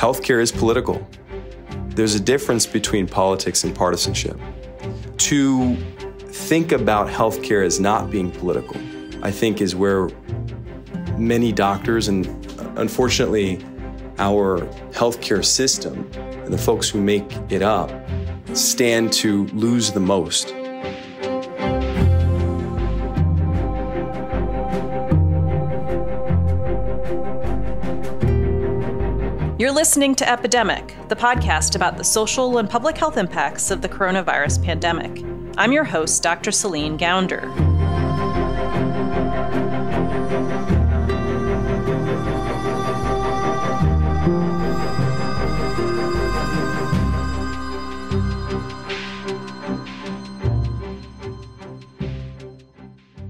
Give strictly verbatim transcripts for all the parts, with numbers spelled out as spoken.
Healthcare is political. There's a difference between politics and partisanship. To think about healthcare as not being political, I think, is where many doctors and, unfortunately, our healthcare system and the folks who make it up stand to lose the most. You're listening to Epidemic, the podcast about the social and public health impacts of the coronavirus pandemic. I'm your host, Doctor Celine Gounder.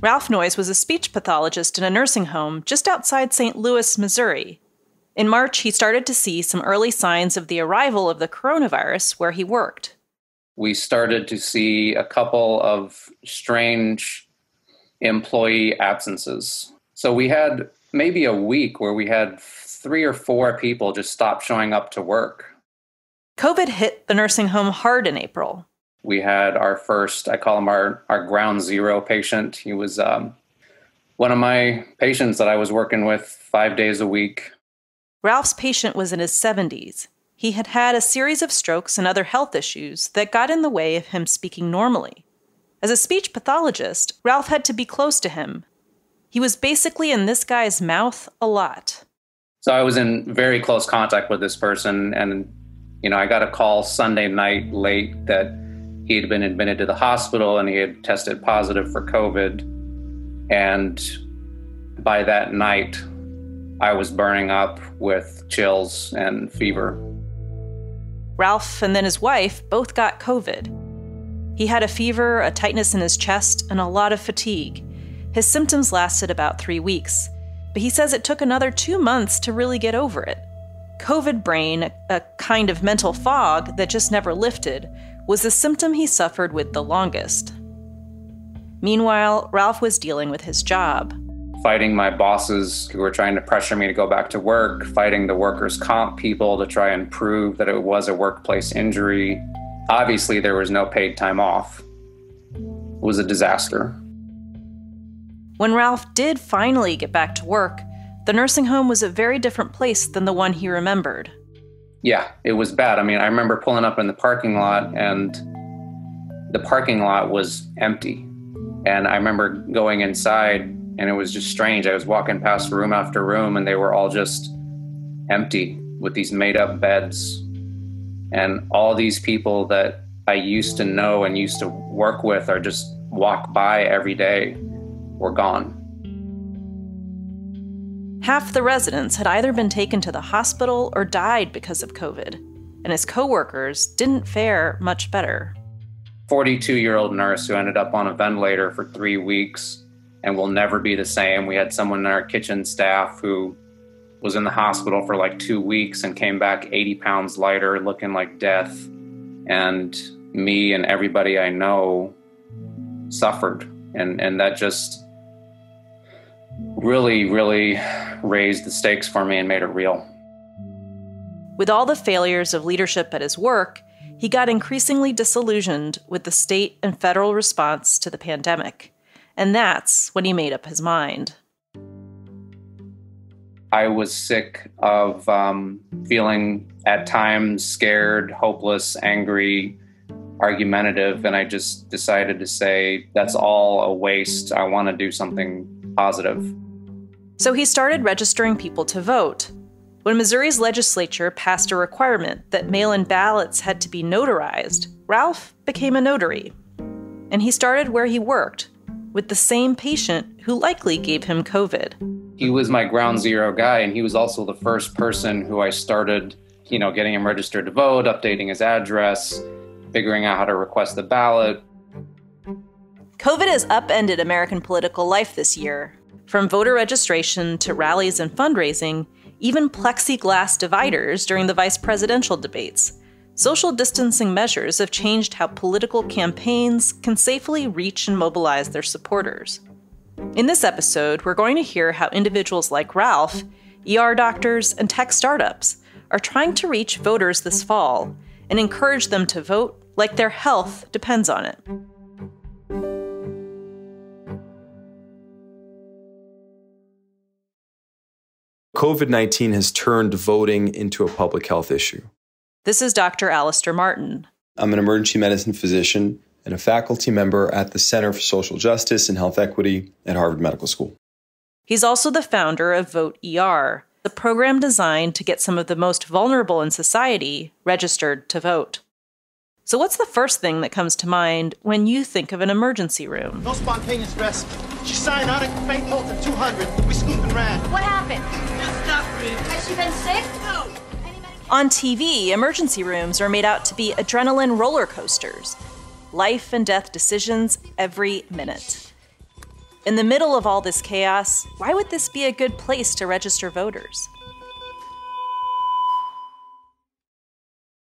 Ralph Noyes was a speech pathologist in a nursing home just outside Saint Louis, Missouri. In March, he started to see some early signs of the arrival of the coronavirus where he worked. We started to see a couple of strange employee absences. So we had maybe a week where we had three or four people just stop showing up to work. COVID hit the nursing home hard in April. We had our first, I call him our, our ground zero patient. He was um, one of my patients that I was working with five days a week. Ralph's patient was in his seventies. He had had a series of strokes and other health issues that got in the way of him speaking normally. As a speech pathologist, Ralph had to be close to him. He was basically in this guy's mouth a lot. So I was in very close contact with this person, and you know, I got a call Sunday night late that he had been admitted to the hospital and he had tested positive for COVID. And by that night, I was burning up with chills and fever. Ralph and then his wife both got COVID. He had a fever, a tightness in his chest, and a lot of fatigue. His symptoms lasted about three weeks, but he says it took another two months to really get over it. COVID brain, a kind of mental fog that just never lifted, was the symptom he suffered with the longest. Meanwhile, Ralph was dealing with his job. Fighting my bosses who were trying to pressure me to go back to work, fighting the workers' comp people to try and prove that it was a workplace injury. Obviously, there was no paid time off. It was a disaster. When Ralph did finally get back to work, the nursing home was a very different place than the one he remembered. Yeah, it was bad. I mean, I remember pulling up in the parking lot, and the parking lot was empty. And I remember going inside, and it was just strange. I was walking past room after room, and they were all just empty with these made-up beds. And all these people that I used to know and used to work with or just walk by every day were gone. Half the residents had either been taken to the hospital or died because of COVID, and his coworkers didn't fare much better. forty-two-year-old nurse who ended up on a ventilator for three weeks and will never be the same. We had someone in our kitchen staff who was in the hospital for like two weeks and came back eighty pounds lighter, looking like death. And me and everybody I know suffered. And, and that just really, really raised the stakes for me and made it real. With all the failures of leadership at his work, he got increasingly disillusioned with the state and federal response to the pandemic. And that's when he made up his mind. I was sick of um, feeling at times scared, hopeless, angry, argumentative, and I just decided to say, that's all a waste. I want to do something positive. So he started registering people to vote. When Missouri's legislature passed a requirement that mail-in ballots had to be notarized, Ralph became a notary. And he started where he worked, with the same patient who likely gave him COVID. He was my ground zero guy, and he was also the first person who I started, you know, getting him registered to vote, updating his address, figuring out how to request the ballot. COVID has upended American political life this year. From voter registration to rallies and fundraising, even plexiglass dividers during the vice presidential debates. Social distancing measures have changed how political campaigns can safely reach and mobilize their supporters. In this episode, we're going to hear how individuals like Ralph, E R doctors, and tech startups are trying to reach voters this fall and encourage them to vote like their health depends on it. COVID nineteen has turned voting into a public health issue. This is Doctor Alister Martin. I'm an emergency medicine physician and a faculty member at the Center for Social Justice and Health Equity at Harvard Medical School. He's also the founder of Vote E R, the program designed to get some of the most vulnerable in society registered to vote. So what's the first thing that comes to mind when you think of an emergency room? No spontaneous rest. She signed out a faint hold at two hundred. We scooped and ran. What happened? Just nothing. Has she been sick? No. On T V, emergency rooms are made out to be adrenaline roller coasters. Life and death decisions every minute. In the middle of all this chaos, why would this be a good place to register voters?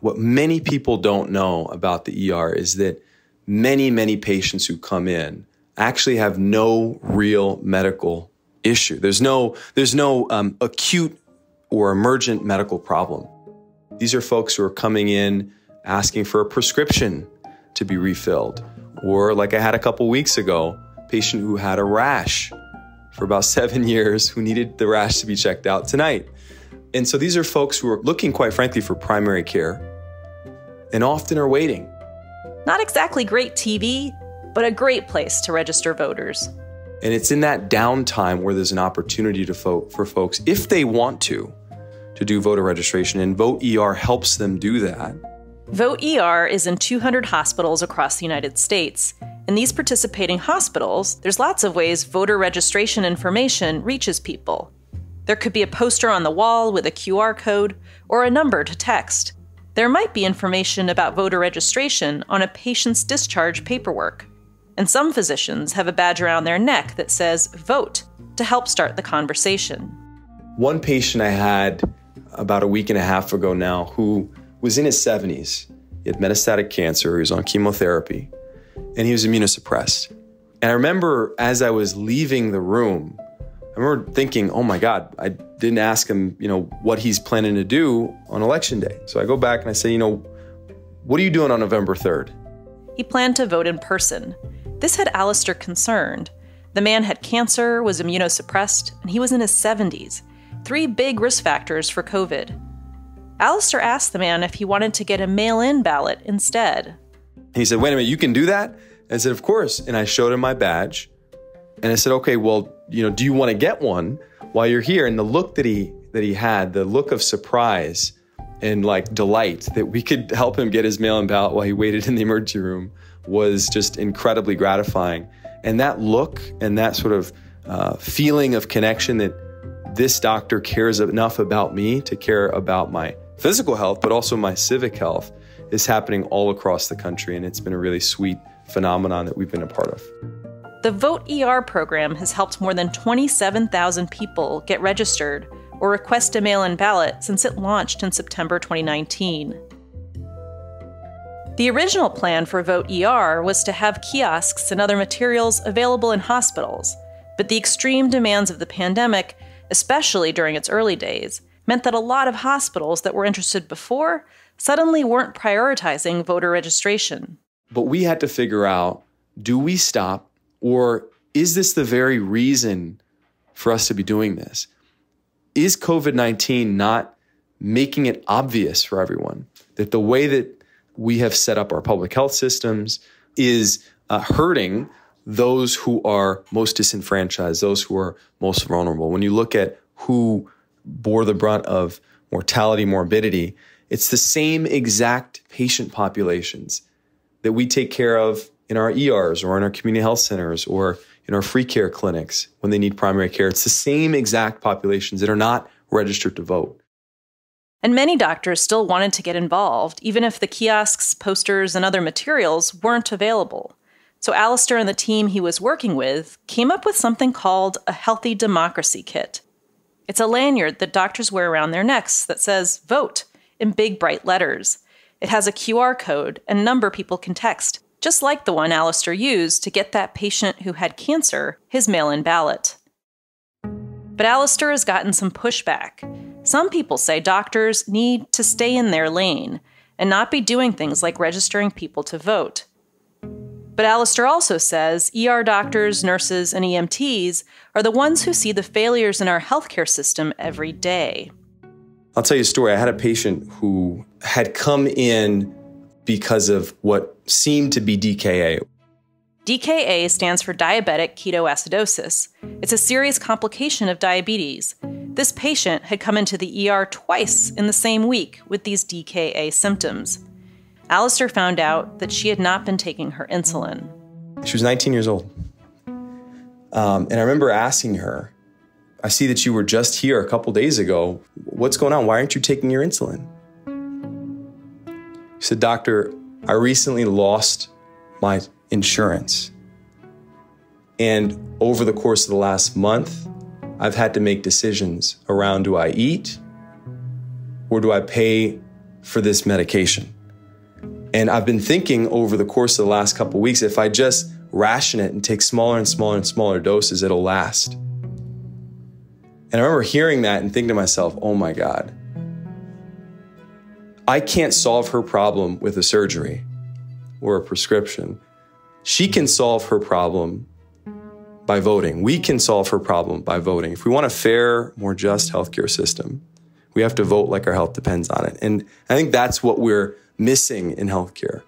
What many people don't know about the E R is that many, many patients who come in actually have no real medical issue. There's no, there's no um, acute or emergent medical problem. These are folks who are coming in asking for a prescription to be refilled. Or like I had a couple weeks ago, a patient who had a rash for about seven years who needed the rash to be checked out tonight. And so these are folks who are looking, quite frankly, for primary care and often are waiting. Not exactly great T V, but a great place to register voters. And it's in that downtime where there's an opportunity to vote for folks, if they want to, to do voter registration. And Vote E R helps them do that. Vote E R is in two hundred hospitals across the United States. In these participating hospitals, there's lots of ways voter registration information reaches people. There could be a poster on the wall with a Q R code or a number to text. There might be information about voter registration on a patient's discharge paperwork. And some physicians have a badge around their neck that says, vote, to help start the conversation. One patient I had about a week and a half ago now who was in his seventies. He had metastatic cancer, he was on chemotherapy, and he was immunosuppressed. And I remember as I was leaving the room, I remember thinking, oh my God, I didn't ask him, you know, what he's planning to do on election day. So I go back and I say, you know, what are you doing on November third? He planned to vote in person. This had Alister concerned. The man had cancer, was immunosuppressed, and he was in his seventies. Three big risk factors for COVID. Alister asked the man if he wanted to get a mail-in ballot instead. He said, wait a minute, you can do that? And I said, of course. And I showed him my badge. And I said, okay, well, you know, do you want to get one while you're here? And the look that he that he had, the look of surprise and like delight that we could help him get his mail-in ballot while he waited in the emergency room was just incredibly gratifying. And that look and that sort of uh, feeling of connection that this doctor cares enough about me to care about my physical health, but also my civic health, is happening all across the country. And it's been a really sweet phenomenon that we've been a part of. The Vote E R program has helped more than twenty-seven thousand people get registered or request a mail-in ballot since it launched in September twenty nineteen. The original plan for Vote E R was to have kiosks and other materials available in hospitals, but the extreme demands of the pandemic, especially during its early days, meant that a lot of hospitals that were interested before suddenly weren't prioritizing voter registration. But we had to figure out, do we stop? Or is this the very reason for us to be doing this? Is COVID nineteen not making it obvious for everyone that the way that we have set up our public health systems is uh, hurting those who are most disenfranchised, those who are most vulnerable? When you look at who bore the brunt of mortality, morbidity, it's the same exact patient populations that we take care of in our E Rs or in our community health centers or in our free care clinics when they need primary care. It's the same exact populations that are not registered to vote. And many doctors still wanted to get involved, even if the kiosks, posters, and other materials weren't available. So Alister and the team he was working with came up with something called a Healthy Democracy Kit. It's a lanyard that doctors wear around their necks that says, vote, in big bright letters. It has a Q R code and number people can text, just like the one Alister used to get that patient who had cancer his mail-in ballot. But Alister has gotten some pushback. Some people say doctors need to stay in their lane and not be doing things like registering people to vote. But Alister also says E R doctors, nurses, and E M Ts are the ones who see the failures in our healthcare system every day. I'll tell you a story. I had a patient who had come in because of what seemed to be D K A. D K A stands for diabetic ketoacidosis. It's a serious complication of diabetes. This patient had come into the E R twice in the same week with these D K A symptoms. Alister found out that she had not been taking her insulin. She was nineteen years old. Um, and I remember asking her, I see that you were just here a couple days ago. What's going on? Why aren't you taking your insulin? She said, Doctor, I recently lost my insurance. And over the course of the last month, I've had to make decisions around, do I eat or do I pay for this medication? And I've been thinking over the course of the last couple of weeks, if I just ration it and take smaller and smaller and smaller doses, it'll last. And I remember hearing that and thinking to myself, oh my God, I can't solve her problem with a surgery or a prescription. She can solve her problem by voting. We can solve her problem by voting. If we want a fair, more just healthcare system, we have to vote like our health depends on it. And I think that's what we're missing in healthcare.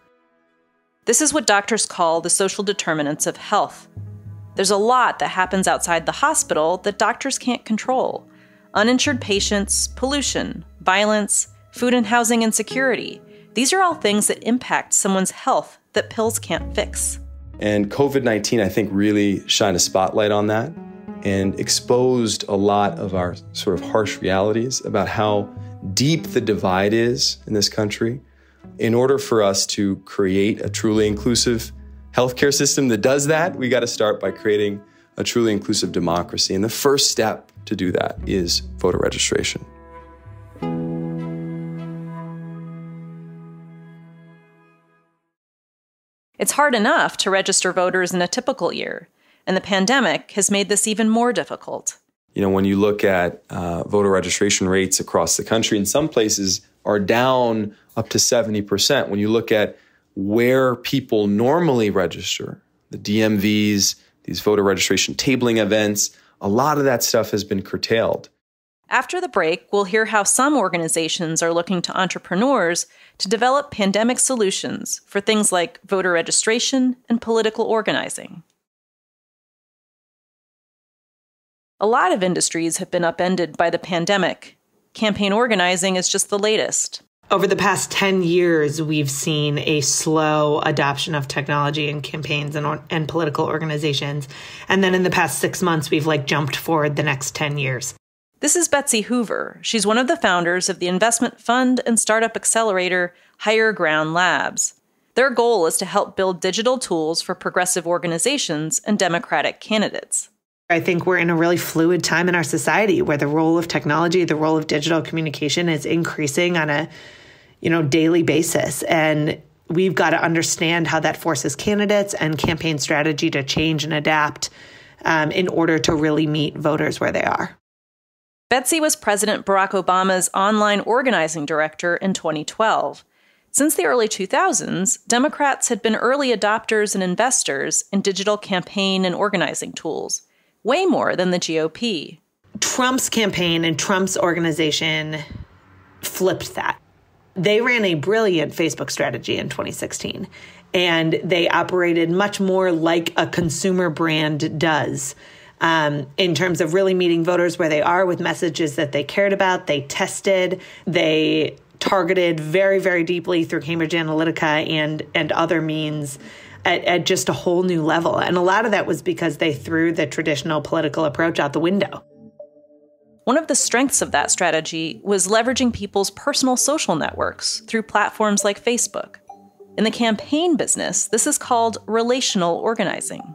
This is what doctors call the social determinants of health. There's a lot that happens outside the hospital that doctors can't control. Uninsured patients, pollution, violence, food and housing insecurity. These are all things that impact someone's health that pills can't fix. And COVID nineteen, I think, really shined a spotlight on that and exposed a lot of our sort of harsh realities about how deep the divide is in this country. In order for us to create a truly inclusive healthcare system that does that, we got to start by creating a truly inclusive democracy. And the first step to do that is voter registration. It's hard enough to register voters in a typical year, and the pandemic has made this even more difficult. You know, when you look at uh, voter registration rates across the country, in some places are down up to seventy percent. When you look at where people normally register, the D M Vs, these voter registration tabling events, a lot of that stuff has been curtailed. After the break, we'll hear how some organizations are looking to entrepreneurs to develop pandemic solutions for things like voter registration and political organizing. A lot of industries have been upended by the pandemic. Campaign organizing is just the latest. Over the past ten years, we've seen a slow adoption of technology in campaigns and, and political organizations. And then in the past six months, we've like jumped forward the next ten years. This is Betsy Hoover. She's one of the founders of the investment fund and startup accelerator Higher Ground Labs. Their goal is to help build digital tools for progressive organizations and Democratic candidates. I think we're in a really fluid time in our society where the role of technology, the role of digital communication is increasing on a, you know, daily basis. And we've got to understand how that forces candidates and campaign strategy to change and adapt um, in order to really meet voters where they are. Betsy was President Barack Obama's online organizing director in twenty twelve. Since the early two thousands, Democrats had been early adopters and investors in digital campaign and organizing tools, way more than the G O P. Trump's campaign and Trump's organization flipped that. They ran a brilliant Facebook strategy in twenty sixteen, and they operated much more like a consumer brand does. Um, in terms of really meeting voters where they are with messages that they cared about, they tested, they targeted very, very deeply through Cambridge Analytica and, and other means at, at just a whole new level. And a lot of that was because they threw the traditional political approach out the window. One of the strengths of that strategy was leveraging people's personal social networks through platforms like Facebook. In the campaign business, this is called relational organizing.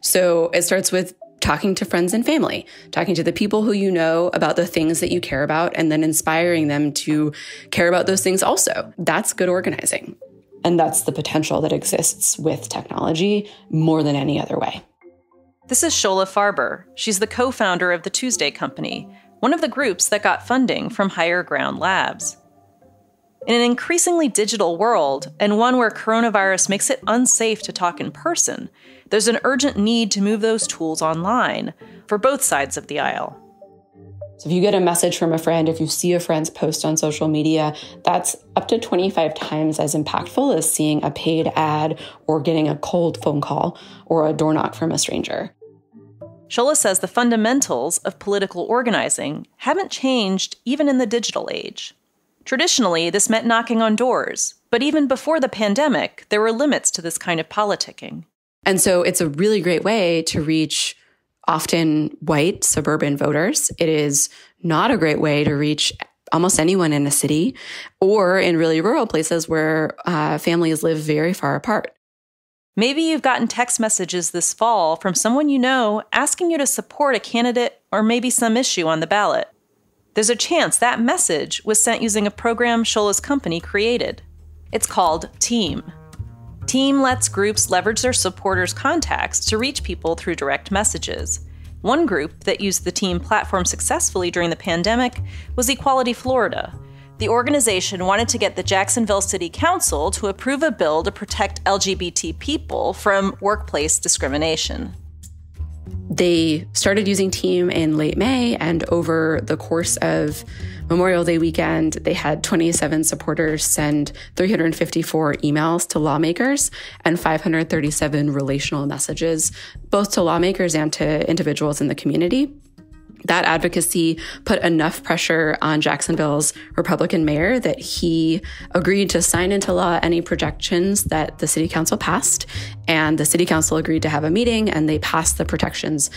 So it starts with talking to friends and family, talking to the people who you know about the things that you care about, and then inspiring them to care about those things also. That's good organizing. And that's the potential that exists with technology more than any other way. This is Shola Farber. She's the co-founder of The Tuesday Company, one of the groups that got funding from Higher Ground Labs. In an increasingly digital world, and one where coronavirus makes it unsafe to talk in person, there's an urgent need to move those tools online for both sides of the aisle. So if you get a message from a friend, if you see a friend's post on social media, that's up to twenty-five times as impactful as seeing a paid ad or getting a cold phone call or a door knock from a stranger. Shola says the fundamentals of political organizing haven't changed even in the digital age. Traditionally, this meant knocking on doors, but even before the pandemic, there were limits to this kind of politicking. And so it's a really great way to reach often white suburban voters. It is not a great way to reach almost anyone in a city or in really rural places where uh, families live very far apart. Maybe you've gotten text messages this fall from someone you know asking you to support a candidate or maybe some issue on the ballot. There's a chance that message was sent using a program Shola's company created. It's called Team. Team lets groups leverage their supporters' contacts to reach people through direct messages. One group that used the Team platform successfully during the pandemic was Equality Florida. The organization wanted to get the Jacksonville City Council to approve a bill to protect L G B T people from workplace discrimination. They started using Team in late May, and over the course of Memorial Day weekend, they had twenty-seven supporters send three hundred fifty-four emails to lawmakers and five hundred thirty-seven relational messages, both to lawmakers and to individuals in the community. That advocacy put enough pressure on Jacksonville's Republican mayor that he agreed to sign into law any projections that the city council passed, and the city council agreed to have a meeting, and they passed the protections,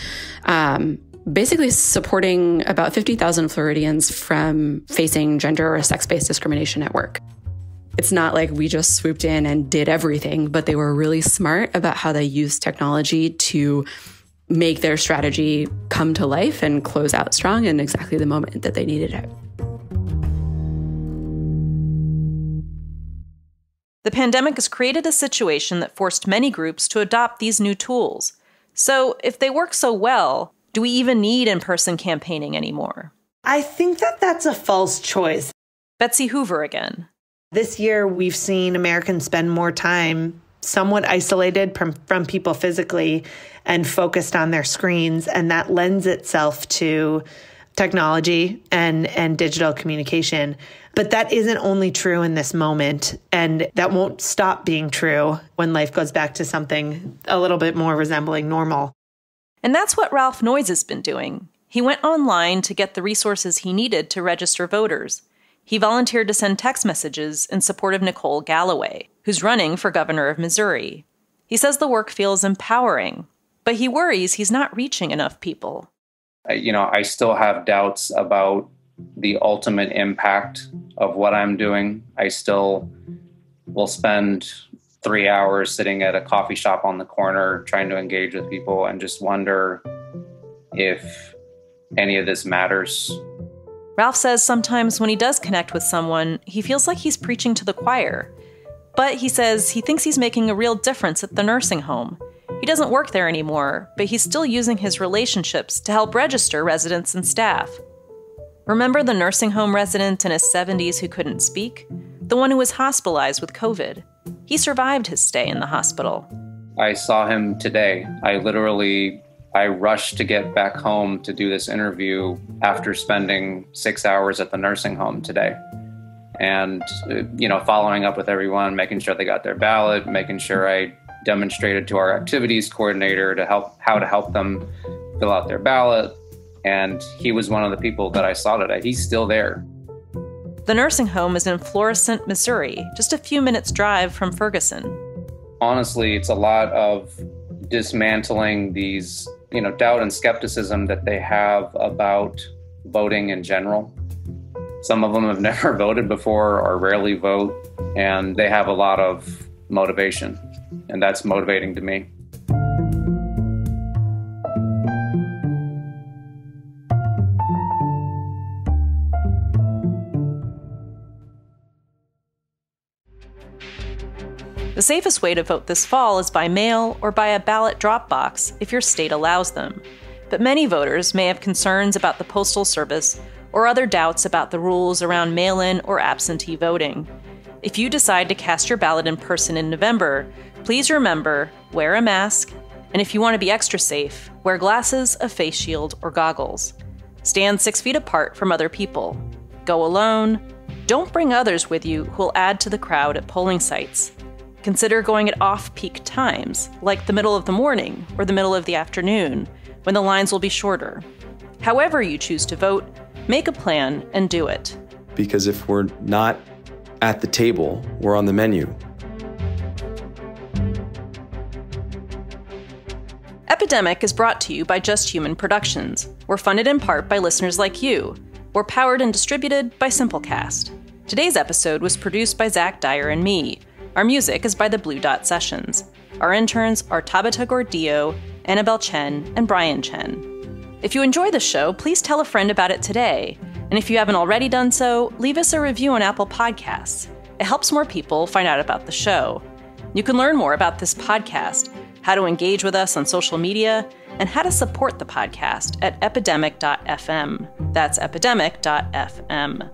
um, basically supporting about fifty thousand Floridians from facing gender or sex-based discrimination at work. It's not like we just swooped in and did everything, but they were really smart about how they used technology to make their strategy come to life and close out strong in exactly the moment that they needed it. The pandemic has created a situation that forced many groups to adopt these new tools. So if they work so well, do we even need in-person campaigning anymore? I think that that's a false choice. Betsy Hoover again. This year, we've seen Americans spend more time somewhat isolated from, from people physically and focused on their screens. And that lends itself to technology and, and digital communication. But that isn't only true in this moment. And that won't stop being true when life goes back to something a little bit more resembling normal. And that's what Ralph Noyes has been doing. He went online to get the resources he needed to register voters. He volunteered to send text messages in support of Nicole Galloway, who's running for governor of Missouri. He says the work feels empowering, but he worries he's not reaching enough people. You know, I still have doubts about the ultimate impact of what I'm doing. I still will spend three hours sitting at a coffee shop on the corner trying to engage with people and just wonder if any of this matters. Ralph says sometimes when he does connect with someone, he feels like he's preaching to the choir. But he says he thinks he's making a real difference at the nursing home. He doesn't work there anymore, but he's still using his relationships to help register residents and staff. Remember the nursing home resident in his seventies who couldn't speak? The one who was hospitalized with COVID. He survived his stay in the hospital. I saw him today. I literally... I rushed to get back home to do this interview after spending six hours at the nursing home today. And, you know, following up with everyone, making sure they got their ballot, making sure I demonstrated to our activities coordinator to help how to help them fill out their ballot. And he was one of the people that I saw today. He's still there. The nursing home is in Florissant, Missouri, just a few minutes drive from Ferguson. Honestly, it's a lot of dismantling these you know, doubt and skepticism that they have about voting in general. Some of them have never voted before or rarely vote, and they have a lot of motivation, and that's motivating to me. The safest way to vote this fall is by mail or by a ballot drop box if your state allows them. but many voters may have concerns about the Postal Service or other doubts about the rules around mail-in or absentee voting. If you decide to cast your ballot in person in November, please remember, wear a mask, and if you want to be extra safe, wear glasses, a face shield, or goggles. Stand six feet apart from other people. Go alone. Don't bring others with you who'll add to the crowd at polling sites. Consider going at off-peak times, like the middle of the morning or the middle of the afternoon, when the lines will be shorter. However you choose to vote, make a plan and do it. Because if we're not at the table, we're on the menu. Epidemic is brought to you by Just Human Productions. We're funded in part by listeners like you. We're powered and distributed by Simplecast. Today's episode was produced by Zach Dyer and me. Our music is by The Blue Dot Sessions. Our interns are Tabitha Gordillo, Annabelle Chen, and Brian Chen. If you enjoy the show, please tell a friend about it today. And if you haven't already done so, leave us a review on Apple Podcasts. It helps more people find out about the show. You can learn more about this podcast, how to engage with us on social media, and how to support the podcast at epidemic dot f m. That's epidemic dot f m.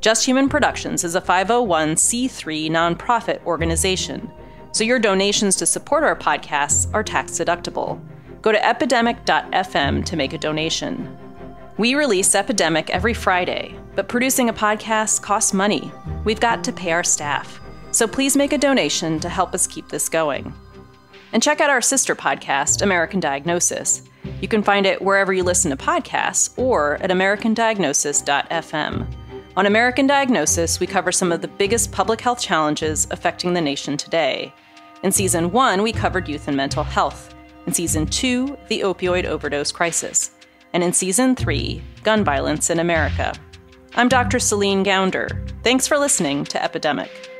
Just Human Productions is a five oh one c three nonprofit organization, so your donations to support our podcasts are tax deductible. Go to epidemic dot f m to make a donation. We release Epidemic every Friday, but producing a podcast costs money. We've got to pay our staff, so please make a donation to help us keep this going. And check out our sister podcast, American Diagnosis. You can find it wherever you listen to podcasts or at american diagnosis dot f m. On American Diagnosis, we cover some of the biggest public health challenges affecting the nation today. In Season one, we covered youth and mental health. In Season two, the opioid overdose crisis. And in Season three, gun violence in America. I'm Doctor Celine Gounder. Thanks for listening to Epidemic.